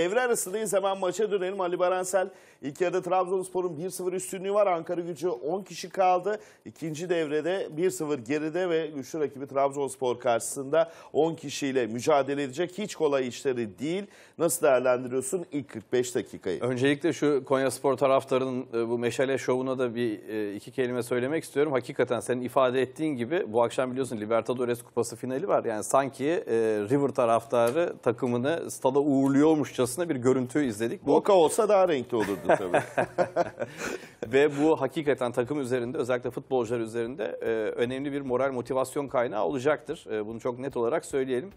Devre arasındayız, hemen maça dönelim. Ali Baransel, ilk yarıda Trabzonspor'un 1-0 üstünlüğü var. Ankaragücü 10 kişi kaldı. İkinci devrede 1-0 geride ve güçlü rakibi Trabzonspor karşısında 10 kişiyle mücadele edecek. Hiç kolay işleri değil. Nasıl değerlendiriyorsun ilk 45 dakikayı? Öncelikle şu Konyaspor taraftarının bu meşale şovuna da iki kelime söylemek istiyorum. Hakikaten senin ifade ettiğin gibi bu akşam biliyorsun Libertadores Kupası finali var. Yani sanki River taraftarı takımını stada uğurluyormuşça bir görüntüyü izledik. Boka olsa daha renkli olurdu tabii. Ve bu hakikaten takım üzerinde, özellikle futbolcular üzerinde önemli bir moral motivasyon kaynağı olacaktır. Bunu çok net olarak söyleyelim.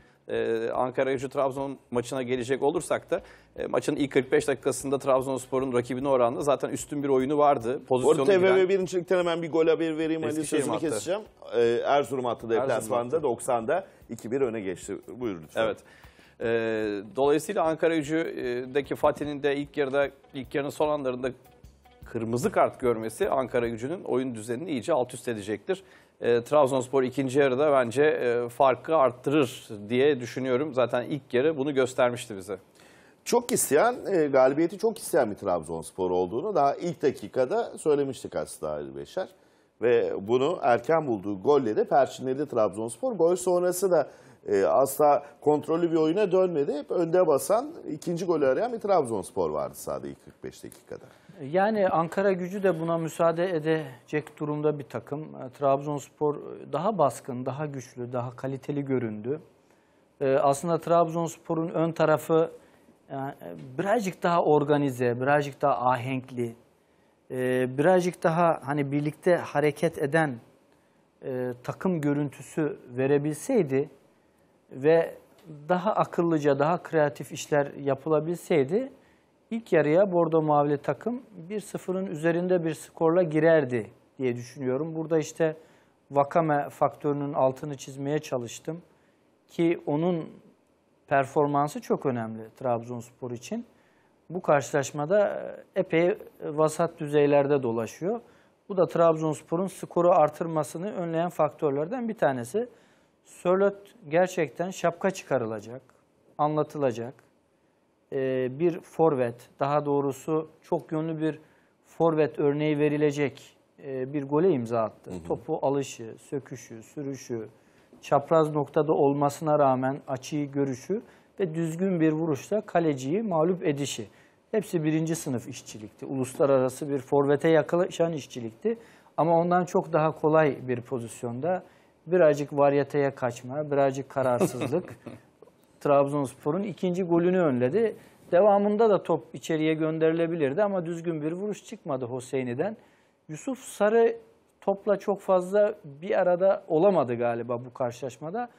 Ankaragücü Trabzon maçına gelecek olursak da maçın ilk 45 dakikasında Trabzonspor'un rakibine oranla zaten üstün bir oyunu vardı. Pozisyonu TFF 1. Lig'den hemen bir gol haberi vereyim. Ali, sözünü keseceğim. Erzurum attı deplasmanda 90'da 2-1 öne geçti. Buyur lütfen. Evet. Dolayısıyla Ankaragücü'deki Fatih'in de ilk yarının son anlarında kırmızı kart görmesi Ankaragücü'nün oyun düzenini iyice alt üst edecektir. Trabzonspor ikinci yarıda bence farkı arttırır diye düşünüyorum. Zaten ilk yarı bunu göstermişti bize. Çok isteyen, galibiyeti çok isteyen bir Trabzonspor olduğunu daha ilk dakikada söylemiştik aslında Ali Beşer. Ve bunu erken bulduğu golle de perçinledi Trabzonspor. Gol sonrası da asla kontrollü bir oyuna dönmedi. Hep önde basan, ikinci golü arayan bir Trabzonspor vardı sadece ilk 45 dakikada. Yani Ankaragücü de buna müsaade edecek durumda bir takım. Trabzonspor daha baskın, daha güçlü, daha kaliteli göründü. Aslında Trabzonspor'un ön tarafı birazcık daha organize, birazcık daha ahenkli, birazcık daha hani birlikte hareket eden takım görüntüsü verebilseydi ve daha akıllıca, daha kreatif işler yapılabilseydi ilk yarıya Bordo Mavili takım 1-0'ın üzerinde bir skorla girerdi diye düşünüyorum. Burada işte Wakame faktörünün altını çizmeye çalıştım ki onun performansı çok önemli Trabzonspor için. Bu karşılaşmada epey vasat düzeylerde dolaşıyor. Bu da Trabzonspor'un skoru artırmasını önleyen faktörlerden bir tanesi. Sörloth gerçekten şapka çıkarılacak, anlatılacak bir forvet, daha doğrusu çok yönlü bir forvet örneği verilecek bir gole imza attı. Hı hı. Topu alışı, söküşü, sürüşü, çapraz noktada olmasına rağmen açıyı görüşü ve düzgün bir vuruşla kaleciyi mağlup edişi. Hepsi birinci sınıf işçilikti. Uluslararası bir forvete yaklaşan işçilikti. Ama ondan çok daha kolay bir pozisyonda birazcık varyeteye kaçma, birazcık kararsızlık Trabzonspor'un ikinci golünü önledi. Devamında da top içeriye gönderilebilirdi ama düzgün bir vuruş çıkmadı Hüseyin'den. Yusuf Sarı topla çok fazla bir arada olamadı galiba bu karşılaşmada.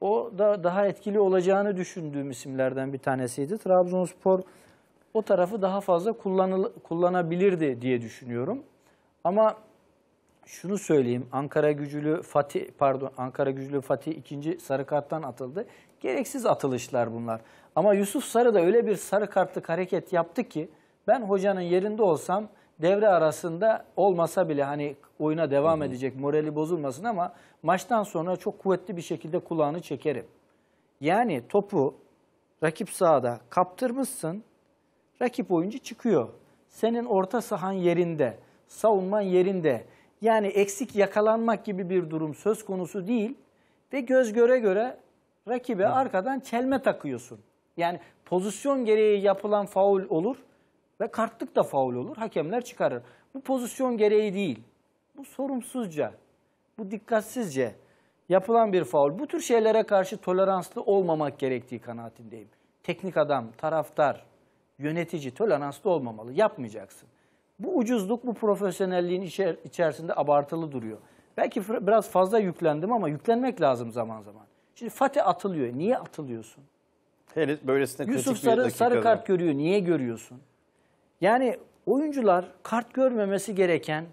O da daha etkili olacağını düşündüğüm isimlerden bir tanesiydi. Trabzonspor o tarafı daha fazla kullanabilirdi diye düşünüyorum. Ama şunu söyleyeyim, Ankaragücülü Fatih ikinci sarı karttan atıldı. Gereksiz atılışlar bunlar. Ama Yusuf Sarı da öyle bir sarı kartlık hareket yaptı ki ben hocanın yerinde olsam devre arasında olmasa bile hani oyuna devam edecek, morali bozulmasın ama maçtan sonra çok kuvvetli bir şekilde kulağını çekerim. Yani topu rakip sahada kaptırmışsın, rakip oyuncu çıkıyor. Senin orta sahan yerinde, savunman yerinde. Yani eksik yakalanmak gibi bir durum söz konusu değil ve göz göre göre rakibe arkadan çelme takıyorsun. Yani pozisyon gereği yapılan faul olur ve kartlık da faul olur, hakemler çıkarır. Bu pozisyon gereği değil, bu sorumsuzca, bu dikkatsizce yapılan bir faul. Bu tür şeylere karşı toleranslı olmamak gerektiği kanaatindeyim. Teknik adam, taraftar, yönetici toleranslı olmamalı, yapmayacaksın. Bu ucuzluk, bu profesyonelliğin içerisinde abartılı duruyor. Belki biraz fazla yüklendim ama yüklenmek lazım zaman zaman. Şimdi Fatih atılıyor. Niye atılıyorsun? Henüz böylesine Yusuf sarı kart görüyor. Niye görüyorsun? Yani oyuncular kart görmemesi gereken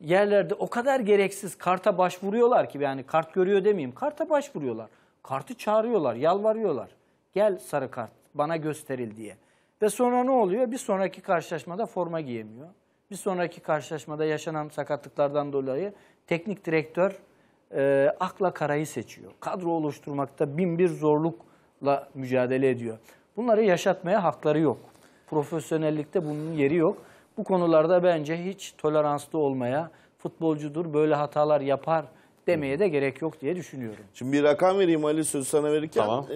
yerlerde o kadar gereksiz karta başvuruyorlar ki yani kart görüyor demeyeyim. Karta başvuruyorlar. Kartı çağırıyorlar, yalvarıyorlar. Gel sarı kart bana gösteril diye. Ve sonra ne oluyor? Bir sonraki karşılaşmada forma giyemiyor. Bir sonraki karşılaşmada yaşanan sakatlıklardan dolayı teknik direktör akla karayı seçiyor. Kadro oluşturmakta bin bir zorlukla mücadele ediyor. Bunları yaşatmaya hakları yok. Profesyonellikte bunun yeri yok. Bu konularda bence hiç toleranslı olmaya, futbolcudur böyle hatalar yapar demeye de gerek yok diye düşünüyorum. Şimdi bir rakam vereyim Ali, söz sana verirken. Tamam.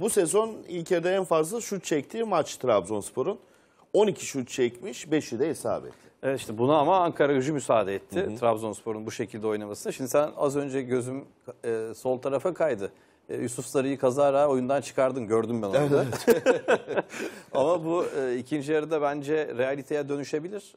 Bu sezon ilk yarıda en fazla şut çektiği maç Trabzonspor'un. 12 şut çekmiş, 5'i de isabetli. Evet işte buna ama Ankaragücü müsaade etti. Trabzonspor'un bu şekilde oynamasına. Şimdi sen az önce gözüm sol tarafa kaydı. Yusuf Sarı'yı kazara oyundan çıkardın, gördüm ben onu. Evet. Ama bu ikinci yarıda bence realiteye dönüşebilir.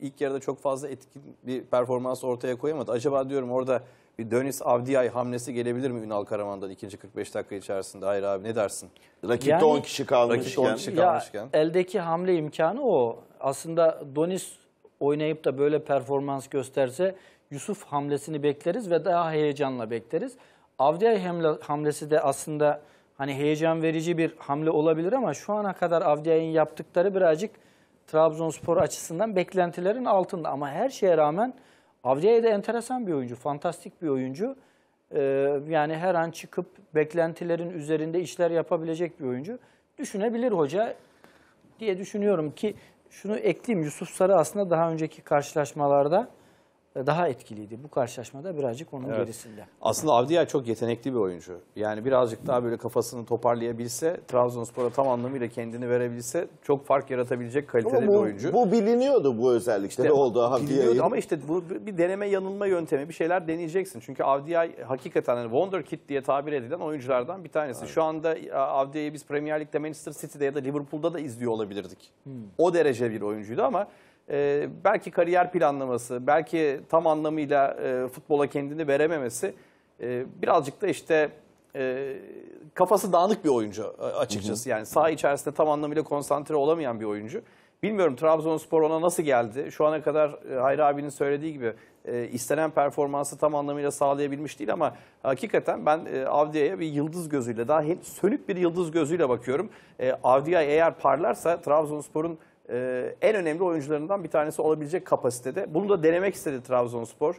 İlk yarıda çok fazla etkin bir performans ortaya koyamadı. Acaba diyorum orada bir Donis Avdijaj hamlesi gelebilir mi Ünal Karaman'dan ikinci 45 dakika içerisinde? Hayır abi, ne dersin? Rakipte yani, 10 kişi kalmışken. Eldeki hamle imkanı o. Aslında Donis oynayıp da böyle performans gösterse Yusuf hamlesini bekleriz ve daha heyecanla bekleriz. Avdijaj hamlesi de aslında hani heyecan verici bir hamle olabilir ama şu ana kadar Avdijaj'ın yaptıkları birazcık Trabzonspor açısından beklentilerin altında. Ama her şeye rağmen Avdijaj da enteresan bir oyuncu, fantastik bir oyuncu. Yani her an çıkıp beklentilerin üzerinde işler yapabilecek bir oyuncu. Düşünebilir hoca diye düşünüyorum ki şunu ekleyeyim. Yusuf Sarı aslında daha önceki karşılaşmalarda daha etkiliydi. Bu karşılaşmada birazcık onun gerisinde. Aslında Avdijaj çok yetenekli bir oyuncu. Yani birazcık daha böyle kafasını toparlayabilse, Trabzonspor'a tam anlamıyla kendini verebilse çok fark yaratabilecek kaliteli bir oyuncu. Bu biliniyordu, bu özellikleri oldu. Ama işte bu bir deneme yanılma yöntemi. Bir şeyler deneyeceksin. Çünkü Avdijaj hakikaten yani wonderkid diye tabir edilen oyunculardan bir tanesi. Evet. Şu anda Avdijaj'ı biz Premier Lig'de Manchester City'de ya da Liverpool'da da izliyor olabilirdik. O derece bir oyuncuydu ama belki kariyer planlaması, belki tam anlamıyla futbola kendini verememesi, birazcık da işte kafası dağınık bir oyuncu açıkçası. Yani saha içerisinde tam anlamıyla konsantre olamayan bir oyuncu. Bilmiyorum Trabzonspor ona nasıl geldi? Şu ana kadar Hayri abinin söylediği gibi istenen performansı tam anlamıyla sağlayabilmiş değil ama hakikaten ben Avdijaj'a bir yıldız gözüyle, daha sönük bir yıldız gözüyle bakıyorum. Avdijaj eğer parlarsa Trabzonspor'un en önemli oyuncularından bir tanesi olabilecek kapasitede. Bunu da denemek istedi Trabzonspor.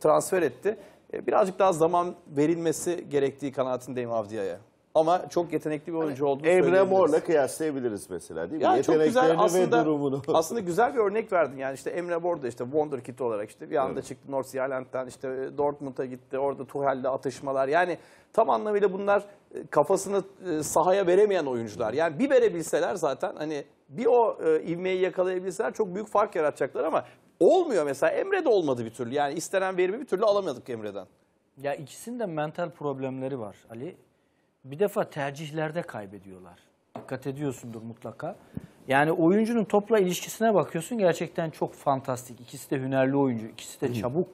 Transfer etti. Birazcık daha zaman verilmesi gerektiği kanaatindeyim Avdijaj'a. Ama çok yetenekli bir oyuncu olduğunu söyleyebiliriz. Emre Mor'la kıyaslayabiliriz mesela, değil mi? Yani çok güzel aslında, aslında güzel bir örnek verdin. Yani işte Emre Mor da işte wonderkid olarak işte bir anda çıktı North Zealand'dan, işte Dortmund'a gitti. Orada Tuchel'le atışmalar. Yani tam anlamıyla bunlar kafasını sahaya veremeyen oyuncular. Yani bir verebilseler zaten hani bir o ivmeyi yakalayabilseler çok büyük fark yaratacaklar ama olmuyor mesela. Emre de olmadı bir türlü. Yani istenen verimi bir türlü alamadık Emre'den. Ya ikisinin de mental problemleri var Ali. Bir defa tercihlerde kaybediyorlar. Dikkat ediyorsundur mutlaka. Yani oyuncunun topla ilişkisine bakıyorsun, gerçekten çok fantastik. İkisi de hünerli oyuncu, ikisi de çabuk.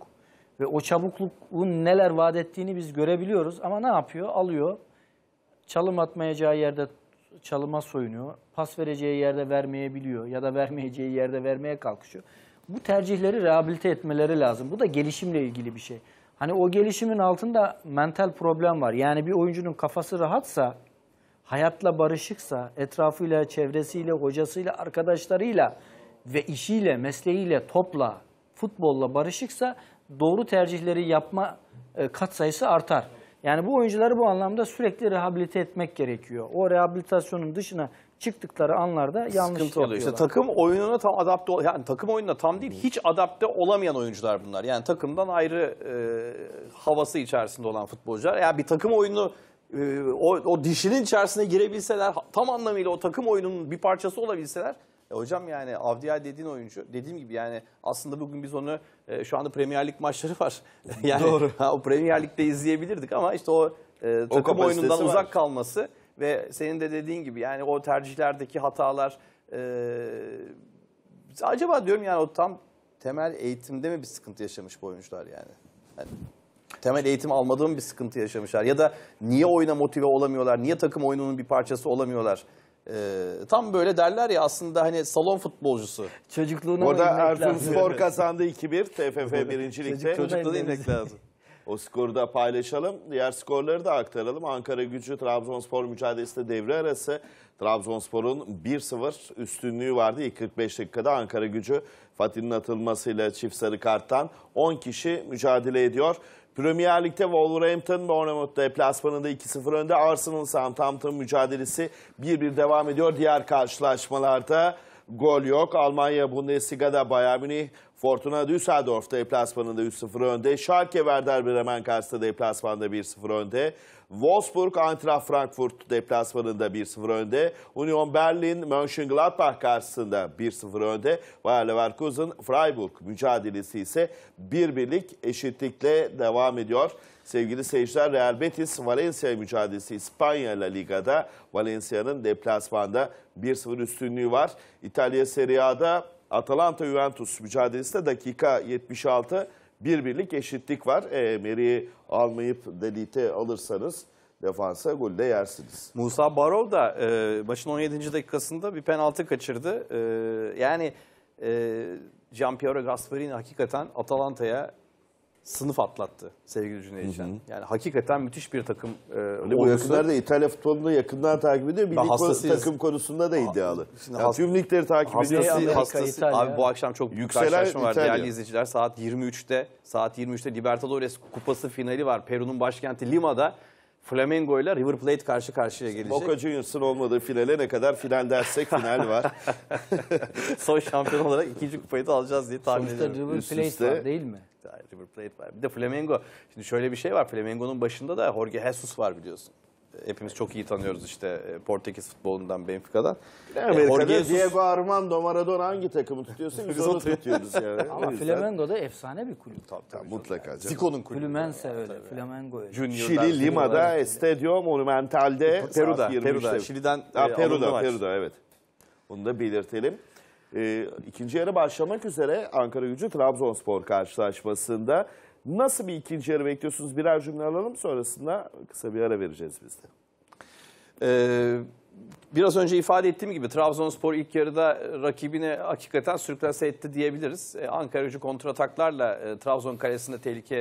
Ve o çabukluğun neler vaat ettiğini biz görebiliyoruz. Ama ne yapıyor? Alıyor. Çalım atmayacağı yerde çalıma soyunuyor. Pas vereceği yerde vermeyebiliyor. Ya da vermeyeceği yerde vermeye kalkışıyor. Bu tercihleri rehabilite etmeleri lazım. Bu da gelişimle ilgili bir şey. Hani o gelişimin altında mental problem var. Yani bir oyuncunun kafası rahatsa, hayatla barışıksa, etrafıyla, çevresiyle, hocasıyla, arkadaşlarıyla ve işiyle, mesleğiyle, topla, futbolla barışıksa doğru tercihleri yapma katsayısı artar. Yani bu oyuncuları bu anlamda sürekli rehabilite etmek gerekiyor. O rehabilitasyonun dışına çıktıkları anlarda yanlış yapıyorlar. İşte takım oyununa tam adapte yani takım oyununa tam değil, hiç adapte olamayan oyuncular bunlar. Yani takımdan ayrı havası içerisinde olan futbolcular. Yani bir takım oyunu o dişinin içerisine girebilseler, tam anlamıyla o takım oyununun bir parçası olabilseler. Hocam yani Avdijaj dediğin oyuncu, dediğim gibi yani aslında bugün biz onu şu anda Premier Lig maçları var. Yani doğru. O Premier Lig'de izleyebilirdik ama işte o takım oyunundan uzak kalması ve senin de dediğin gibi yani o tercihlerdeki hatalar. Acaba diyorum yani o tam temel eğitimde mi bir sıkıntı yaşamış bu oyuncular yani? Yani temel eğitim almadığım bir sıkıntı yaşamışlar ya da niye oyuna motive olamıyorlar, niye takım oyununun bir parçası olamıyorlar? Tam böyle derler ya aslında hani salon futbolcusu. Çocukluğuna orada Erzurumspor kazandı 2-1 TFF 1. Lig'de. Çocukluğuna inmek lazım. O skoru da paylaşalım. Diğer skorları da aktaralım. Ankaragücü Trabzonspor mücadelesinde devre arası Trabzonspor'un 1-0 üstünlüğü vardı. İlk 45 dakikada Ankaragücü Fatih'in atılmasıyla çift sarı karttan 10 kişi mücadele ediyor. Premier Lig'de Wolverhampton, Bournemouth deplasmanında 2-0 önde. Arsenal Southampton mücadelesi 1-1 devam ediyor. Diğer karşılaşmalarda gol yok. Almanya Bundesliga'da Bayern Münih, Fortuna Düsseldorf deplasmanında 3-0 önde. Schalke Werder Bremen karşısında deplasmanda 1-0 önde. Wolfsburg Eintracht Frankfurt deplasmanında 1-0 önde. Union Berlin Mönchengladbach karşısında 1-0 önde. Bayer Leverkusen Freiburg mücadelesi ise 1-1'lik eşitlikle devam ediyor. Sevgili seyirciler, Real Betis Valencia mücadelesi İspanya La Liga'da Valencia'nın deplasmanda 1-0 üstünlüğü var. İtalya Serie A'da Atalanta Juventus mücadelesinde dakika 76 1-1'lik eşitlik var. Meri'yi almayıp Delite alırsanız defansa golü de yersiniz. Musa Barov da maçın 17. dakikasında bir penaltı kaçırdı. Gianpiero Gasperini hakikaten Atalanta'ya sınıf atlattı sevgili Cüneyt'ciğim. Yani hakikaten müthiş bir takım olgusu. Bu yakınlarda İtalya futbolunu yakından takip ediyor. Milli takım konusunda da iddialı. Yani tüm ligleri takip ediyor. Abi bu akşam çok büyük karşılaşma var değerli izleyiciler. Saat 23'te Libertadores Kupası finali var. Peru'nun başkenti Lima'da Flamengo ile River Plate karşı karşıya gelecek. Boca Juniors'ın olmadığı finale ne kadar final dersek final var. Son şampiyon olarak ikinci kupayı da alacağız diye tahmin ediyorum. Sonuçta River Plate var değil mi? River Plate var. Bir de Flamengo. Şimdi şöyle bir şey var. Flamengo'nun başında da Jorge Jesus var biliyorsun. Hepimiz çok iyi tanıyoruz işte Portekiz futbolundan, Benfica'dan. Amerika'da Jesus... Diego Armando Maradona hangi takımı tutuyorsa biz onu tutuyoruz yani. Ama Flamengo da efsane bir kulüp. Tabii mutlaka. Zico'nun kulübü. Fluminense öyle, Flamengo öyle. Şili, Lima'da, Estadio Monumental'de. Peru'da. Şili'den Peru'da, evet. Bunu da belirtelim. İkinci yarı başlamak üzere Ankaragücü Trabzonspor karşılaşmasında nasıl bir ikinci yarı bekliyorsunuz? Birer cümle alalım, sonrasında kısa bir ara vereceğiz biz de. Biraz önce ifade ettiğim gibi Trabzonspor ilk yarıda rakibini hakikaten sürklase etti diyebiliriz. Ankaragücü kontrataklarla Trabzon kalesinde tehlike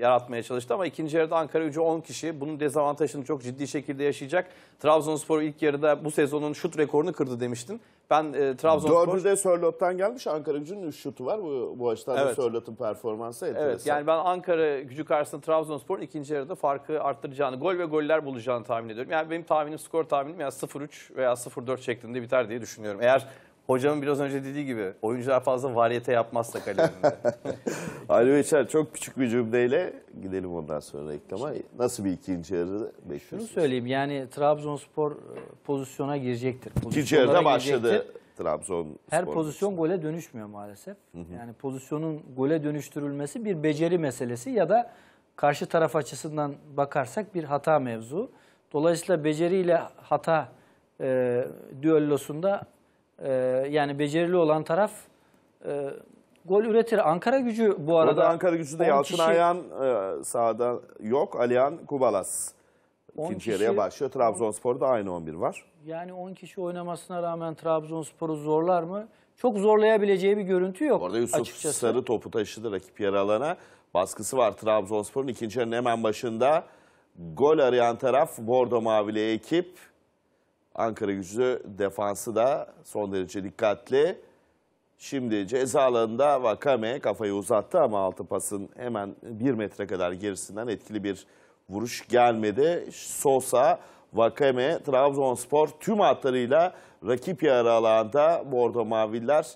yaratmaya çalıştı ama ikinci yarıda Ankaragücü 10 kişi. Bunun dezavantajını çok ciddi şekilde yaşayacak. Trabzonspor ilk yarıda bu sezonun şut rekorunu kırdı demiştin. Ben Trabzonspor... Dördüncüde Sörloth'tan gelmiş. Ankaragücü'nün 3 şutu var. Bu açıdan da evet. Sörloth'un performansı enteresan. Evet, yani ben Ankaragücü karşısında Trabzonspor'un ikinci yarıda farkı arttıracağını, gol ve goller bulacağını tahmin ediyorum. Yani benim tahminim, skor tahminim ya 0-3 veya 0-4 şeklinde biter diye düşünüyorum. Eğer hocamın biraz önce dediği gibi oyuncular fazla variyete yapmazsa kaleminde. Ali Beşer çok küçük bir cümleyle gidelim ondan sonra reklama. Nasıl bir ikinci yarı bekliyorsunuz? Şunu söyleyeyim, yani Trabzonspor pozisyona girecektir. İkinci yarıda başladı Trabzonspor. Her pozisyon gole dönüşmüyor maalesef. Hı-hı. Yani pozisyonun gole dönüştürülmesi bir beceri meselesi ya da karşı taraf açısından bakarsak bir hata mevzu. Dolayısıyla beceriyle hata düellosunda yani becerili olan taraf gol üretir. Ankaragücü bu arada... Burada Ankaragücü'de Yalçın Ayhan sahada yok. Alihan Kubalas ikinci yarıya başlıyor. Trabzonspor'da aynı 11 var. Yani 10 kişi oynamasına rağmen Trabzonspor'u zorlar mı? Çok zorlayabileceği bir görüntü yok. Orada Yusuf açıkçası. Sarı topu taşıdı rakip yarı alana. Baskısı var Trabzonspor'un ikinci yarının hemen başında. Gol arayan taraf Bordo Mavili ekip. Ankaragücü defansı da son derece dikkatli. Şimdi ceza alanında Wakame kafayı uzattı ama altı pasın hemen 1 metre kadar gerisinden etkili bir vuruş gelmedi. Sosa, Wakame, Trabzonspor tüm hatlarıyla rakip yarı alanda. Bordo Maviller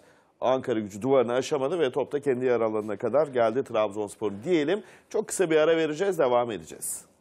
Ankaragücü duvarını aşamadı ve top da kendi yarı alanına kadar geldi Trabzonspor diyelim. Çok kısa bir ara vereceğiz, devam edeceğiz.